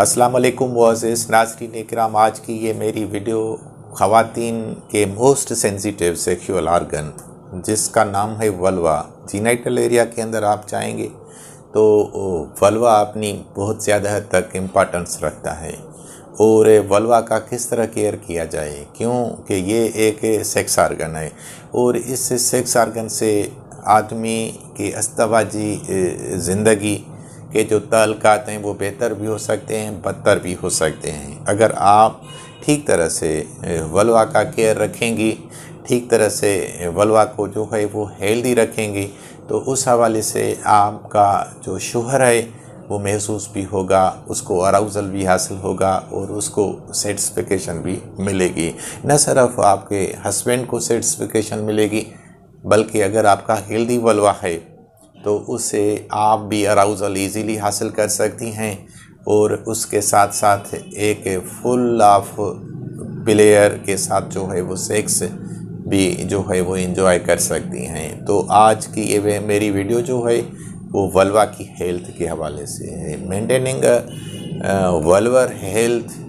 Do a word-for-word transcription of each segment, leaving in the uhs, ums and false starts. अस्सलाम वालेकुम मुअज़्ज़िज़ नाज़रीन इकराम, आज की ये मेरी वीडियो ख़वातीन के मोस्ट सेंसिटिव सेक्शुअल आर्गन जिसका नाम है वल्वा। जीनाइटल एरिया के अंदर आप जाएंगे तो वल्वा अपनी बहुत ज़्यादा हद तक इम्पॉर्टेंस रखता है और वल्वा का किस तरह केयर किया जाए, क्योंकि ये एक सेक्स आर्गन है और इस सेक्स आर्गन से आदमी की अस्तवाजी ज़िंदगी के जो ताल्लुकात हैं वो बेहतर भी हो सकते हैं, बदतर भी हो सकते हैं। अगर आप ठीक तरह से वल्वा का केयर रखेंगी, ठीक तरह से वल्वा को जो है वो हेल्दी रखेंगी, तो उस हवाले से आपका जो शोहर है वो महसूस भी होगा, उसको अराउजल भी हासिल होगा और उसको सेटिस्फिकेशन भी मिलेगी। न सिर्फ आपके हस्बैंड को सेटिस्फिकेशन मिलेगी, बल्कि अगर आपका हेल्दी वल्वा है तो उससे आप भी अराउजल इजीली हासिल कर सकती हैं और उसके साथ साथ एक फुल ऑफ प्लेयर के साथ जो है वो सेक्स भी जो है वो एंजॉय कर सकती हैं। तो आज की ये मेरी वीडियो जो है वो वल्वा की हेल्थ के हवाले से है। Maintaining vulvar health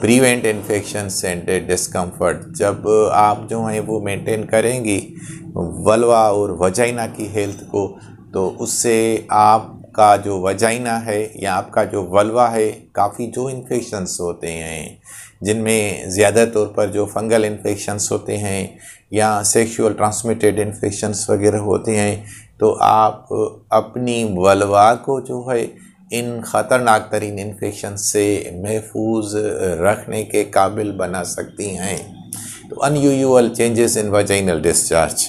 prevent infections and discomfort. जब आप जो हैं वो मेंटेन करेंगी वल्वा और वजाइना की हेल्थ को, तो उससे आपका जो वजाइना है या आपका जो वल्वा है, काफ़ी जो इन्फेक्शंस होते हैं जिनमें ज़्यादा तौर पर जो फंगल इन्फेक्शंस होते हैं या सेक्सुअल ट्रांसमिटेड इन्फेक्शंस वगैरह होते हैं, तो आप अपनी वल्वा को जो है इन ख़तरनाक तरीन इन्फेक्शन से महफूज रखने के काबिल बना सकती हैं। तो unusual changes in vaginal discharge.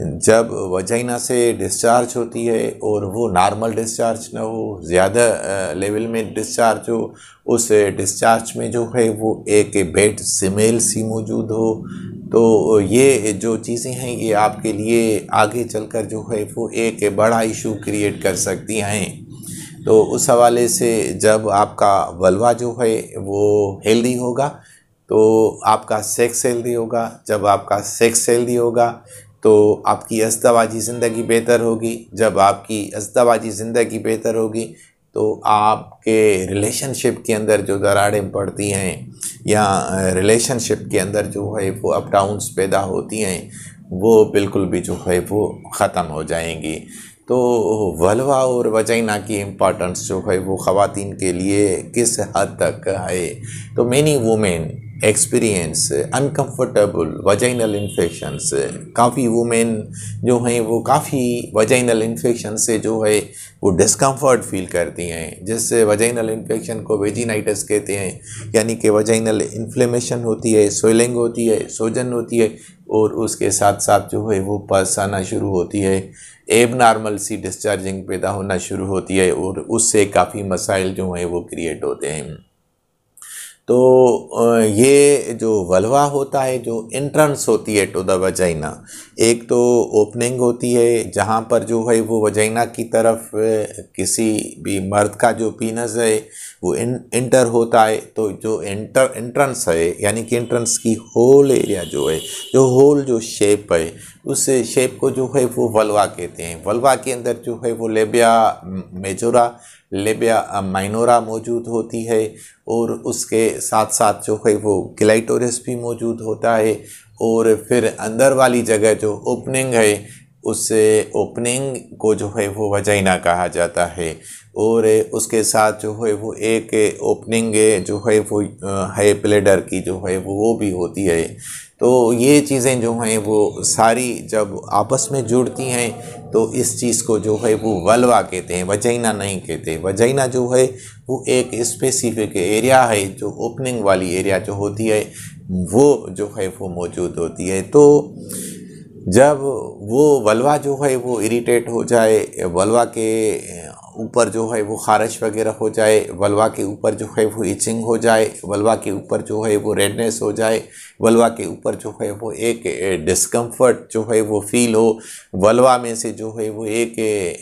जब वजाइना से डिस्चार्ज होती है और वो नॉर्मल डिस्चार्ज ना हो, ज़्यादा लेवल में डिस्चार्ज हो, उस डिस्चार्ज में जो है वो एक बैड स्मेल सी मौजूद हो, तो ये जो चीज़ें हैं ये आपके लिए आगे चलकर जो है वो एक बड़ा इशू क्रिएट कर सकती हैं। तो उस हवाले से जब आपका वल्वा जो है वो हेल्दी होगा तो आपका सेक्स हेल्दी होगा। जब आपका सेक्स हेल्दी होगा तो आपकी अस्तवाजी ज़िंदगी बेहतर होगी। जब आपकी अस्तवाजी ज़िंदगी बेहतर होगी तो आपके रिलेशनशिप के अंदर जो दरारें पड़ती हैं या रिलेशनशिप के अंदर जो है वो अप डाउन्स पैदा होती हैं, वो बिल्कुल भी जो है वो ख़त्म हो जाएंगी। तो वल्वा और वजाइना की इम्पॉर्टेंस जो है वो ख़वातीन के लिए किस हद तक है, तो many women experience uncomfortable vaginal infections. काफ़ी वुमेन जो हैं वो काफ़ी वजाइनल इन्फेक्शन से जो है वो डिस्कम्फर्ट फील करती हैं, जिससे वजाइनल इन्फेक्शन को वेजिनाइटिस कहते हैं, यानी कि वजाइनल इन्फ्लेमेशन होती है, सोइलिंग होती है, सोजन होती है और उसके साथ साथ जो है वो पस आना शुरू होती है, एब नॉर्मल सी डिस्चार्जिंग पैदा होना शुरू होती है और उससे काफ़ी मसाइल जो हैं वो क्रिएट होते हैं। तो ये जो वल्वा होता है, जो एंट्रेंस होती है टू द वजाइना, एक तो ओपनिंग होती है जहाँ पर जो है वो वजाइना की तरफ किसी भी मर्द का जो पीनस है वो इंटर होता है। तो जो इंटर एंट्रेंस है, यानी कि एंट्रेंस की होल एरिया जो है, जो होल जो शेप है, उस शेप को जो है वो वल्वा कहते हैं। वल्वा के अंदर जो है वो लेबिया मेजोरा, लेबिया माइनोरा मौजूद होती है और उसके साथ साथ जो है वो क्लाइटोरिस भी मौजूद होता है। और फिर अंदर वाली जगह जो ओपनिंग है, उस ओपनिंग को जो है वो वजाइना कहा जाता है। और उसके साथ जो है वो एक ओपनिंग जो है वो है ब्लैडर की जो है वो वो भी होती है। तो ये चीज़ें जो हैं वो सारी जब आपस में जुड़ती हैं तो इस चीज़ को जो है वो वल्वा कहते हैं, वजाइना नहीं कहते। वजाइना जो है वो एक स्पेसिफिक एरिया है, जो ओपनिंग वाली एरिया जो होती है वो जो है वो मौजूद होती है। तो जब वो वल्वा जो है वो इरिटेट हो जाए, वल्वा के ऊपर जो है वो ख़ारिश वगैरह हो जाए, वल्वा के ऊपर जो है वो इचिंग हो जाए, वल्वा के ऊपर जो है वो रेडनेस हो जाए, वल्वा के ऊपर जो है वो एक डिस्कम्फर्ट जो है वो फील हो, वल्वा में से जो है वो एक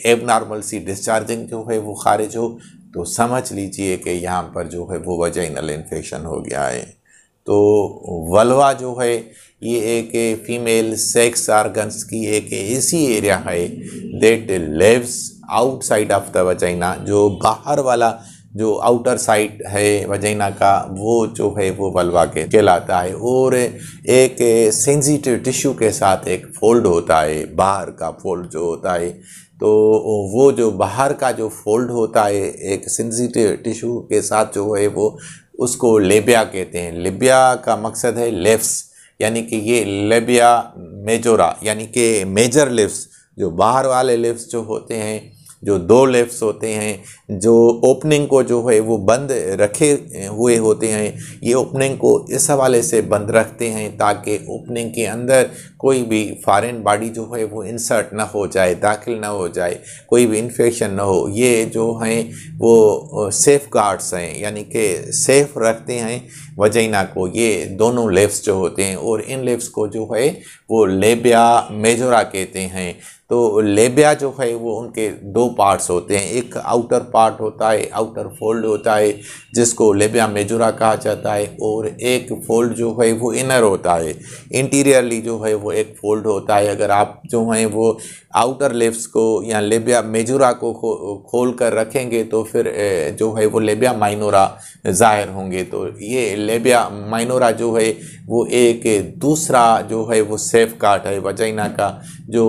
एबनॉर्मल सी डिस्चार्जिंग जो है वो खारिज हो, तो समझ लीजिए कि यहाँ पर जो है वो वजाइनल इन्फेक्शन हो गया है। तो वल्वा जो है ये एक फीमेल सेक्स आर्गन्स की एक ऐसी एरिया है that lives outside of the vagina, जो बाहर वाला जो आउटर साइड है वजाइना का वो जो है वो बलवा के कहलाता है और एक सेंसिटिव टिश्यू के साथ एक फोल्ड होता है, बाहर का फोल्ड जो होता है। तो वो जो बाहर का जो फोल्ड होता है एक सेंसिटिव टिश्यू के साथ जो है वो उसको लेबिया कहते हैं। लेबिया का मकसद है लेफ्स, यानी कि ये लेबिया मेजोरा यानी कि मेजर लेफ्स, जो बाहर वाले लेफ्स जो होते हैं, जो दो लेफ्स होते हैं जो ओपनिंग को जो है वो बंद रखे हुए होते हैं, ये ओपनिंग को इस हवाले से बंद रखते हैं ताकि ओपनिंग के अंदर कोई भी फॉरेन बॉडी जो है वो इंसर्ट ना हो जाए, दाखिल ना हो जाए, कोई भी इन्फेक्शन ना हो। ये जो हैं वो सेफ गार्ड्स हैं, यानी कि सेफ रखते हैं वजाइना को, ये दोनों लेफ्स जो होते हैं। और इन लेफ्स को जो है वो लेबिया मेजोरा कहते हैं। तो लेबिया जो है वो उनके दो पार्ट्स होते हैं, एक आउटर पार्ट होता है, आउटर फोल्ड होता है जिसको लेबिया मेजोरा कहा जाता है, और एक फोल्ड जो है वो इनर होता है, इंटीरियरली जो है वो एक फोल्ड होता है। अगर आप जो हैं वो आउटर लेब्स को या लेबिया मेजोरा को खो, खोल कर रखेंगे तो फिर जो है वो लेबिया माइनोरा ज़ाहिर होंगे। तो ये लेबिया माइनोरा जो है वो एक दूसरा जो है वो सेफ गार्ड है वजाइना का, जो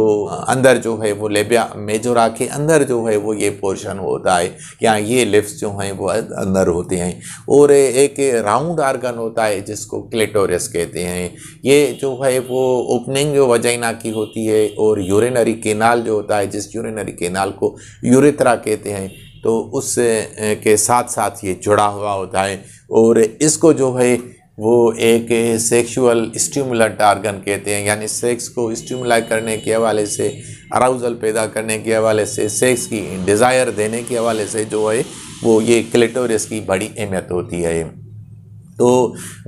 अंदर जो है वो लेबिया मेजोरा के अंदर जो है वो ये पोर्शन होता है, या ये लिप्स जो हैं वो अंदर होते हैं। और एक राउंड आर्गन होता है जिसको क्लिटोरिस कहते हैं, ये जो है वो ओपनिंग जो वजाइना की होती है। और यूरिनरी केनाल जो होता है, जिस यूरिनरी केनाल को यूरेथ्रा कहते हैं, तो उस के साथ साथ ये जुड़ा हुआ होता है और इसको जो है वो एक सेक्सुअल स्टिमुलेंट आर्गन कहते हैं, यानी सेक्स को स्टिमुलाई करने के हवाले से, अराउजल पैदा करने के हवाले से, सेक्स की डिज़ायर देने के हवाले से जो है वो ये क्लिटोरिस की बड़ी अहमियत होती है। तो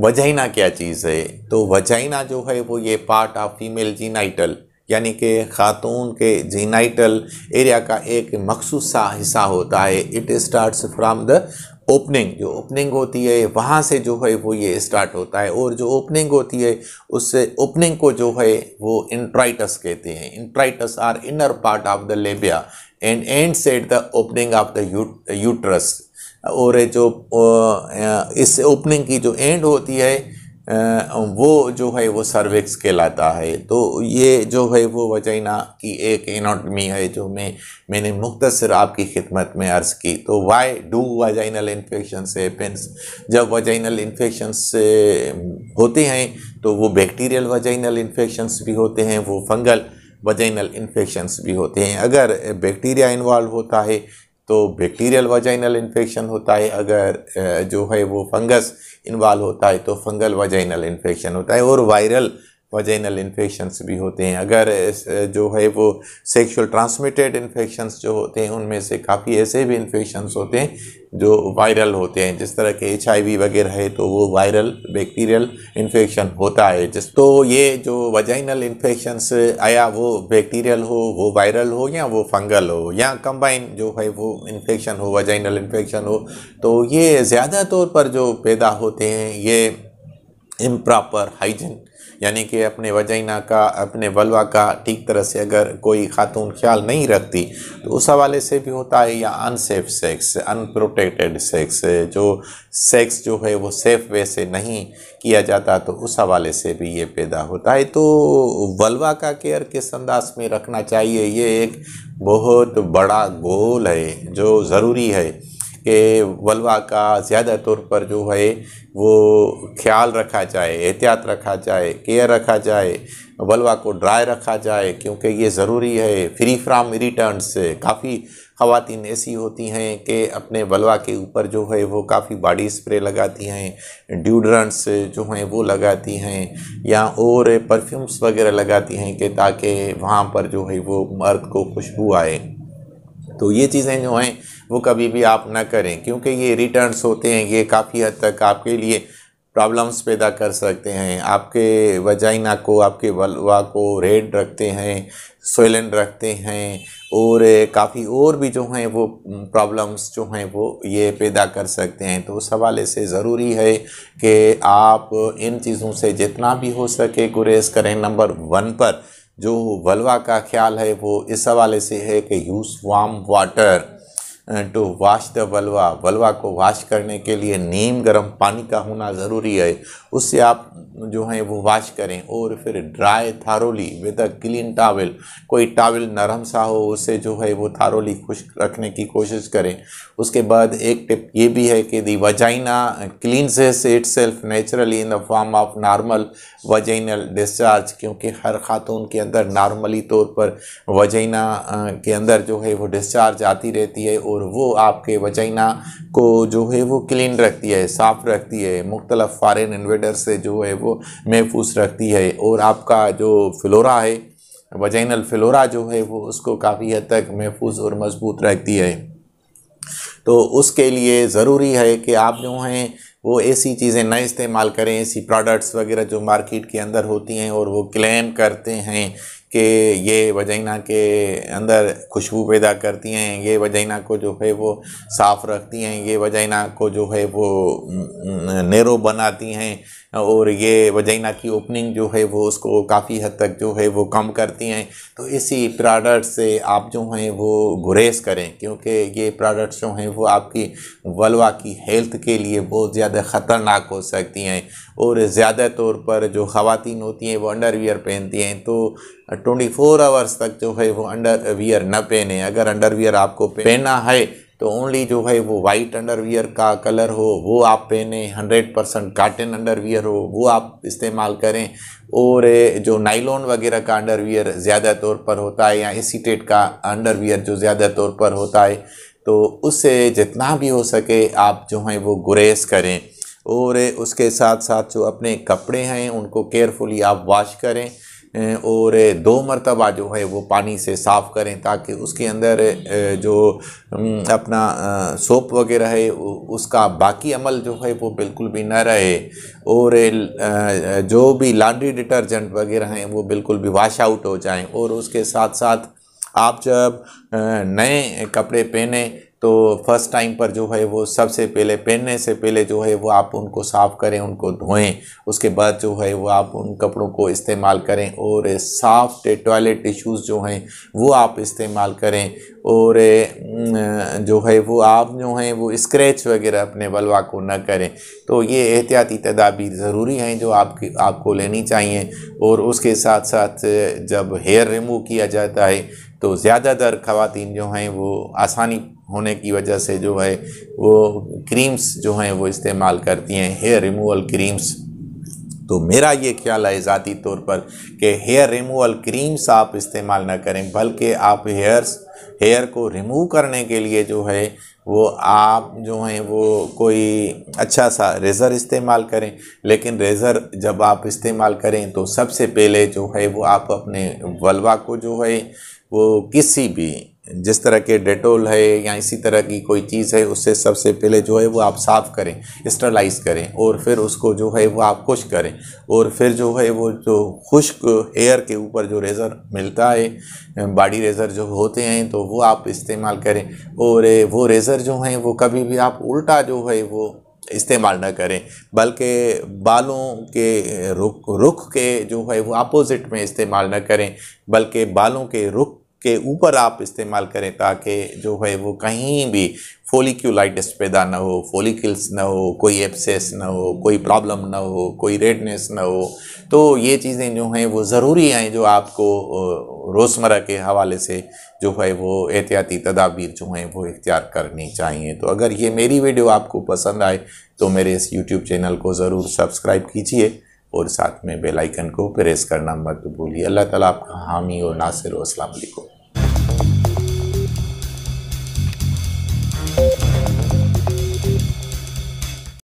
वजाइना क्या चीज़ है? तो वजाइना जो है वो ये पार्ट ऑफ फीमेल जीनाइटल यानी कि खातून के जीनाइटल एरिया का एक मखसूस सा हिस्सा होता है। It starts from the opening, जो ओपनिंग होती है वहाँ से जो है वो ये स्टार्ट होता है। और जो ओपनिंग होती है उससे ओपनिंग को जो है वो इंट्राइटस कहते हैं। Introitus are inner part of the labia and ends at the opening of the uterus. और जो इस ओपनिंग की जो एंड होती है वो जो है वो सर्विक्स कहलाता है। तो ये जो है वो वजाइना की एक एनाटमी है जो मैं मैंने मुख्तसर आपकी खिदमत में अर्ज़ की। तो why do vaginal infections happens? जब वजाइनल इन्फेक्शंस होते हैं तो वो बैक्टीरियल वजाइनल इन्फेक्शंस भी होते हैं, वो फंगल वजाइनल इन्फेक्शंस भी होते हैं। अगर बैक्टीरिया इन्वॉल्व होता है तो बैक्टीरियल वजाइनल इन्फेक्शन होता है, अगर जो है वो फंगस इन्वॉल्व होता है तो फंगल वजाइनल इन्फेक्शन होता है। और वायरल वजाइनल इन्फेक्शंस भी होते हैं। अगर जो है वो सेक्सुअल ट्रांसमिटेड इन्फेक्शंस जो होते हैं उनमें से काफ़ी ऐसे भी इन्फेक्शंस होते हैं जो वायरल होते हैं, जिस तरह के एच आई वी वगैरह है तो वो वायरल बैक्टीरियल इन्फेक्शन होता है। जिस तो ये जो वजाइनल इन्फेक्शंस आया वो बैक्टीरियल हो, वो वायरल हो, या वो फंगल हो, या कंबाइन जो है वो इन्फेक्शन हो, वजाइनल इन्फेक्शन हो, तो ये ज़्यादा तौर पर जो पैदा होते हैं ये इम्प्रॉपर हाइजीन यानी कि अपने वजाइना का, अपने बलवा का ठीक तरह से अगर कोई खातून ख्याल नहीं रखती तो उस हवाले से भी होता है, या अनसेफ सेक्स, अनप्रोटेक्टेड सेक्स, जो सेक्स जो है वो सेफ वे से नहीं किया जाता तो उस हवाले से भी ये पैदा होता है। तो बलवा का केयर किस अंदाज में रखना चाहिए, ये एक बहुत बड़ा गोल है जो ज़रूरी है कि बलवा का ज़्यादा तौर पर जो है वो ख्याल रखा जाए, एहतियात रखा जाए, केयर रखा जाए, बलवा को ड्राई रखा जाए क्योंकि ये ज़रूरी है। फ्री फ्राम इरिटेंट्स, काफ़ी ख़वातीन ऐसी होती हैं कि अपने बलवा के ऊपर जो है वो काफ़ी बॉडी स्प्रे लगाती हैं, ड्यूडरेंट्स जो हैं वो लगाती हैं, या और परफ्यूम्स वगैरह लगाती हैं कि ताकि वहाँ पर जो है वो मर्द को खुशबू आए। तो ये चीज़ें जो हैं वो कभी भी आप ना करें क्योंकि ये रिटर्न्स होते हैं, ये काफ़ी हद तक आपके लिए प्रॉब्लम्स पैदा कर सकते हैं। आपके वजाइना को, आपके बलवा को रेड रखते हैं, सोलन रखते हैं, और काफ़ी और भी जो हैं वो प्रॉब्लम्स जो हैं वो ये पैदा कर सकते हैं। तो उस हवाले से ज़रूरी है कि आप इन चीज़ों से जितना भी हो सके गुरेज करें। नंबर वन पर जो बलवा का ख्याल है वो इस हवाले से है कि use warm water, to wash the vulva, vulva को वाश करने के लिए नीम गर्म पानी का होना ज़रूरी है, उससे आप जो है वो वाश करें। और फिर dry thoroughly with a clean towel, कोई टावल नरम सा हो उससे जो है वो थारोली खुश्क रखने की कोशिश करें। उसके बाद एक टिप ये भी है कि the vagina cleanses itself naturally in the form of normal vaginal discharge, क्योंकि हर खातून के अंदर नॉर्मली तौर पर वजाइना के अंदर जो है वो डिस्चार्ज आती रहती है और वो आपके वजाइना को जो है वो क्लीन रखती है, साफ़ रखती है, मुख्तलफ़ फॉरेन इन्वेडर से जो है वो महफूज रखती है। और आपका जो फ्लोरा है, वजाइनल फ्लोरा जो है वो उसको काफ़ी हद तक महफूज और मजबूत रखती है। तो उसके लिए ज़रूरी है कि आप जो हैं वो ऐसी चीज़ें न इस्तेमाल करें, ऐसी प्रोडक्ट्स वगैरह जो मार्केट के अंदर होती हैं और वो क्लेम करते हैं कि ये वजाइना के अंदर खुशबू पैदा करती हैं, ये वजाइना को जो है वो साफ़ रखती हैं, ये वजाइना को जो है वो नैरो बनाती हैं और ये वजाइना की ओपनिंग जो है वो उसको काफ़ी हद तक जो है वो कम करती हैं। तो इसी प्रोडक्ट से आप जो हैं वो गुरेज करें, क्योंकि ये प्रोडक्ट्स जो हैं वो आपकी वल्वा की हेल्थ के लिए बहुत ज़्यादा ख़तरनाक हो सकती हैं। और ज़्यादा तौर पर जो ख़वातीन होती हैं वो अंडरवियर पहनती हैं, तो चौबीस आवर्स तक जो है वो अंडरवियर ना पहने। अगर अंडरवियर आपको पहनना है तो ओनली जो है वो वाइट अंडरवियर का कलर हो वो आप पहने, हंड्रेड परसेंट काटन अंडरवियर हो वो आप इस्तेमाल करें। और जो नाइलॉन वगैरह का अंडरवियर ज़्यादा तौर पर होता है या एसीटेट का अंडरवियर जो ज़्यादा तौर पर होता है, तो उससे जितना भी हो सके आप जो हैं वो गुरेज करें। और उसके साथ साथ जो अपने कपड़े हैं उनको केयरफुली आप वॉश करें और दो मरतबा जो है वो पानी से साफ़ करें, ताकि उसके अंदर जो अपना सोप वगैरह है उसका बाकी अमल जो है वो बिल्कुल भी ना रहे। और जो भी लॉन्ड्री डिटर्जेंट वगैरह हैं वो बिल्कुल भी वाश आउट हो जाएं। और उसके साथ साथ आप जब नए कपड़े पहने तो फर्स्ट टाइम पर जो है वो सबसे पहले पहनने से पहले जो है वो आप उनको साफ़ करें, उनको धोएं, उसके बाद जो है वो आप उन कपड़ों को इस्तेमाल करें। और साफ़ टॉयलेट टिश्यूज़ जो हैं वो आप इस्तेमाल करें। और जो है वो आप जो हैं वो स्क्रैच वगैरह अपने वल्वा को ना करें। तो ये एहतियाती तदाबीर ज़रूरी हैं जो आपकी आपको लेनी चाहिए। और उसके साथ साथ जब हेयर रिमूव किया जाता है तो ज़्यादातर ख़वातीन जो हैं वो आसानी होने की वजह से जो है वो क्रीम्स जो हैं वो इस्तेमाल करती हैं, हेयर रिमूवल क्रीम्स। तो मेरा ये ख्याल है ज़ाती तौर पर कि हेयर रिमूवल क्रीम्स आप इस्तेमाल ना करें, बल्कि आप हेयर्स हेयर को रिमूव करने के लिए जो है वो आप जो हैं वो कोई अच्छा सा रेज़र इस्तेमाल करें। लेकिन रेज़र जब आप इस्तेमाल करें तो सबसे पहले जो है वो आप अपने वल्वा को जो है वो किसी भी जिस तरह के डेटोल है या इसी तरह की कोई चीज़ है उससे सबसे पहले जो है वो आप साफ़ करें, स्टरलाइज करें और फिर उसको जो है वो आप खुश करें। और फिर जो है वो जो खुश्क हेयर के ऊपर जो रेज़र मिलता है, बॉडी रेज़र जो होते हैं, तो वो आप इस्तेमाल करें। और वो रेज़र जो हैं वो कभी भी आप उल्टा जो है वो इस्तेमाल ना करें, बल्कि बालों के रुख रुख के जो है वो अपोजिट में इस्तेमाल ना करें, बल्कि बालों के रुख के ऊपर आप इस्तेमाल करें, ताकि जो है वो कहीं भी फोलिक्यूलाइटिस पैदा ना हो, फोलिकल्स ना हो, कोई एब्सेस ना हो, कोई प्रॉब्लम ना हो, कोई रेडनेस ना हो। तो ये चीज़ें जो हैं वो ज़रूरी हैं जो आपको रोज़मर्रा के हवाले से जो है वो एहतियाती तदाबीर जो हैं वो इख्तियार करनी चाहिए। तो अगर ये मेरी वीडियो आपको पसंद आए तो मेरे इस यूट्यूब चैनल को ज़रूर सब्सक्राइब कीजिए और साथ में बेल आइकन को प्रेस करना मत भूलिए। अल्लाह ताला आपका हामी और नासिर हो। अस्सलाम वालेकुम।